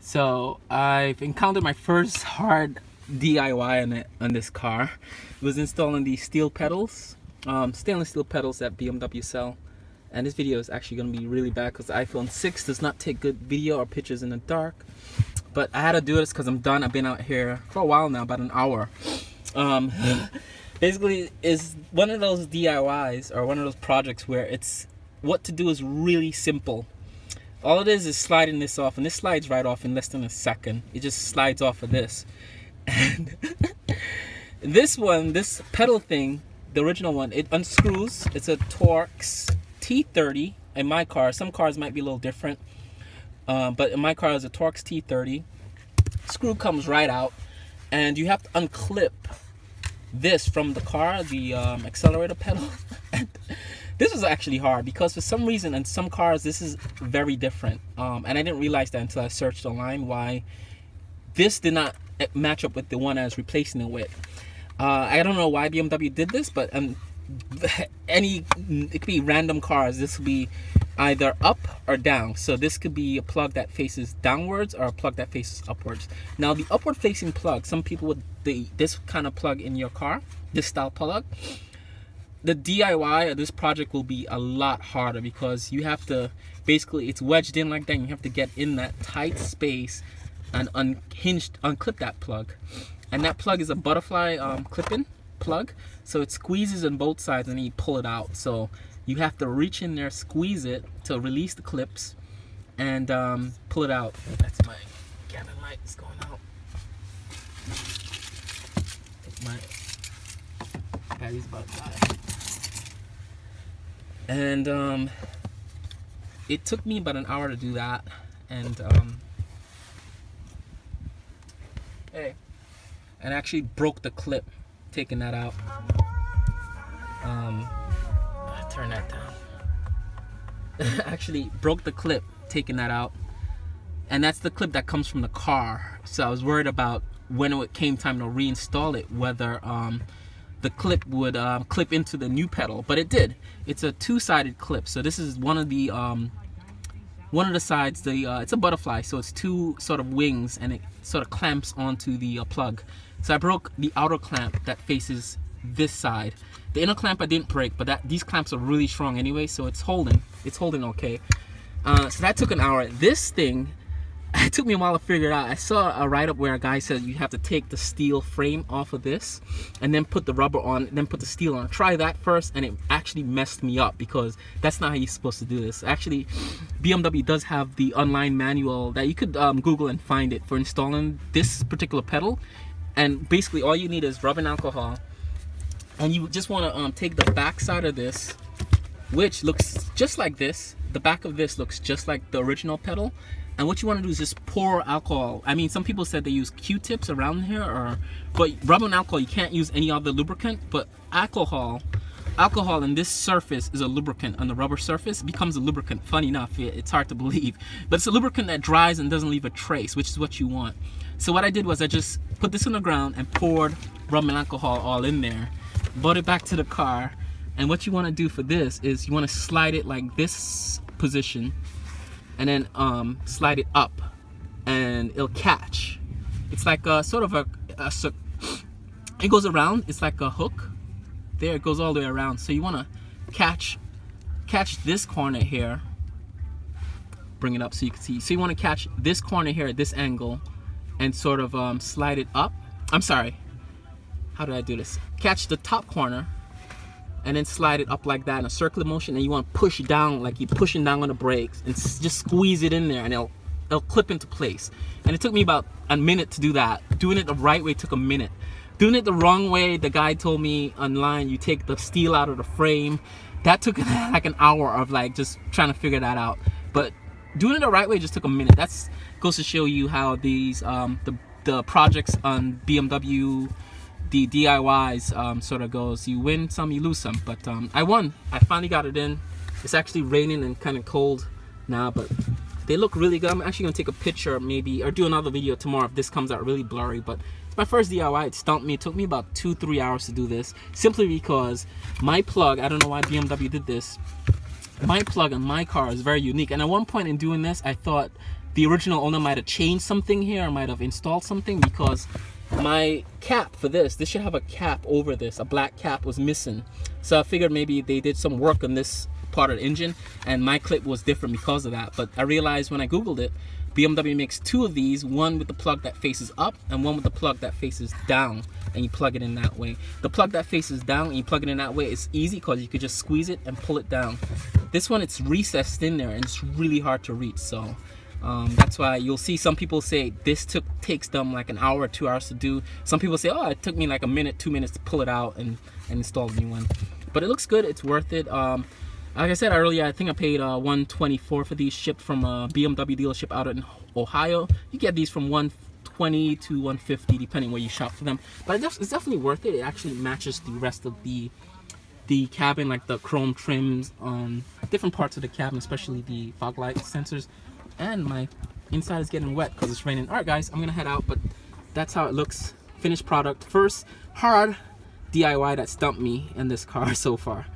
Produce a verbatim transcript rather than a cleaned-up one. So I've encountered my first hard D I Y on, it, on this car. It was installing these steel pedals, um, stainless steel pedals that B M W sell. And this video is actually going to be really bad because the iPhone six does not take good video or pictures in the dark. But I had to do this because I'm done. I've been out here for a while now, about an hour. Um, basically, it's one of those D I Ys or one of those projects where it's what to do is really simple. All it is is sliding this off, and this slides right off in less than a second. It just slides off of this. And this one, this pedal thing, the original one, it unscrews. It's a Torx T thirty in my car. Some cars might be a little different, uh, but in my car is a Torx T thirty. Screw comes right out, and you have to unclip this from the car, the um, accelerator pedal. This was actually hard because for some reason in some cars this is very different, um, and I didn't realize that until I searched online why this did not match up with the one I was replacing it with. Uh, I don't know why B M W did this, but um, any it could be random cars. This would be either up or down. So this could be a plug that faces downwards or a plug that faces upwards. Now the upward facing plug, some people would the this kind of plug in your car, this style plug, the D I Y of this project will be a lot harder because you have to basically it's wedged in like that, and you have to get in that tight space and unhinged unclip that plug. And that plug is a butterfly um, clip-in plug, so it squeezes on both sides and then you pull it out. So you have to reach in there, squeeze it to release the clips, and um, pull it out. That's my cabin light is going out. I think my battery's about to die. And um, it took me about an hour to do that. And um, hey, and I actually broke the clip taking that out. Um, Turn that down. Actually broke the clip taking that out, and that's the clip that comes from the car. So I was worried about when it came time to reinstall it, whether um, the clip would uh, clip into the new pedal, but it did. It's a two-sided clip, so this is one of the um, one of the sides. The uh, it's a butterfly, so it's two sort of wings, and it sort of clamps onto the uh, plug. So I broke the outer clamp that faces this side. The inner clamp I didn't break, but that these clamps are really strong anyway, so it's holding. It's holding okay. Uh, so that took an hour. This thing, it took me a while to figure it out. I saw a write-up where a guy said you have to take the steel frame off of this, and then put the rubber on, then put the steel on. Try that first, and it actually messed me up because that's not how you're supposed to do this. Actually, B M W does have the online manual that you could um, Google and find it for installing this particular pedal. And basically, all you need is rubbing alcohol. And you just want to um, take the back side of this, which looks just like this. The back of this looks just like the original pedal. And what you want to do is just pour alcohol. I mean, some people said they use Q-tips around here, or but rub on alcohol. You can't use any other lubricant, but alcohol, alcohol in this surface is a lubricant. On the rubber surface, it becomes a lubricant. Funny enough, it's hard to believe, but it's a lubricant that dries and doesn't leave a trace, which is what you want. So what I did was I just put this on the ground and poured rubbing alcohol all in there. Brought it back to the car, and what you want to do for this is you want to slide it like this position, and then um, slide it up, and it'll catch. It's like a sort of a, a it goes around. It's like a hook. There, it goes all the way around. So you want to catch, catch this corner here. Bring it up so you can see. So you want to catch this corner here at this angle, and sort of um, slide it up. I'm sorry. How do I do this? Catch the top corner and then slide it up like that in a circular motion, and you want to push down like you're pushing down on the brakes and just squeeze it in there, and it'll, it'll clip into place. And it took me about a minute to do that. Doing it the right way took a minute. Doing it the wrong way, the guy told me online, you take the steel out of the frame. That took like an hour of like just trying to figure that out. But doing it the right way just took a minute. That's goes to show you how these um, the, the projects on B M W, the D I Ys um, sort of goes. You win some, you lose some, but um, I won. I finally got it in. It's actually raining and kind of cold now, but they look really good. I'm actually gonna take a picture maybe, or do another video tomorrow if this comes out really blurry, but it's my first D I Y. It stumped me. It took me about two, three hours to do this, simply because my plug, I don't know why B M W did this, my plug on my car is very unique. And at one point in doing this, I thought the original owner might have changed something here, or might have installed something, because my cap for this, this should have a cap over this, a black cap, was missing. So I figured maybe they did some work on this part of the engine and my clip was different because of that. But I realized when I googled it, B M W makes two of these, one with the plug that faces up and one with the plug that faces down, and you plug it in that way. The plug that faces down and you plug it in that way is easy because you could just squeeze it and pull it down. This one, it's recessed in there and it's really hard to reach. So um, that's why you'll see some people say this took takes them like an hour or two hours to do. Some people say, oh, it took me like a minute, two minutes to pull it out and, and install the new one. But it looks good, it's worth it. Um, Like I said earlier, I think I paid uh, one twenty-four for these, shipped from a B M W dealership out in Ohio. You get these from one twenty to one fifty, depending where you shop for them. But it's definitely worth it. It actually matches the rest of the the cabin, like the chrome trims, um, different parts of the cabin, especially the fog light sensors. And my inside is getting wet because it's raining. All right, guys, I'm going to head out, but that's how it looks. Finished product. First hard D I Y that's stumped me in this car so far.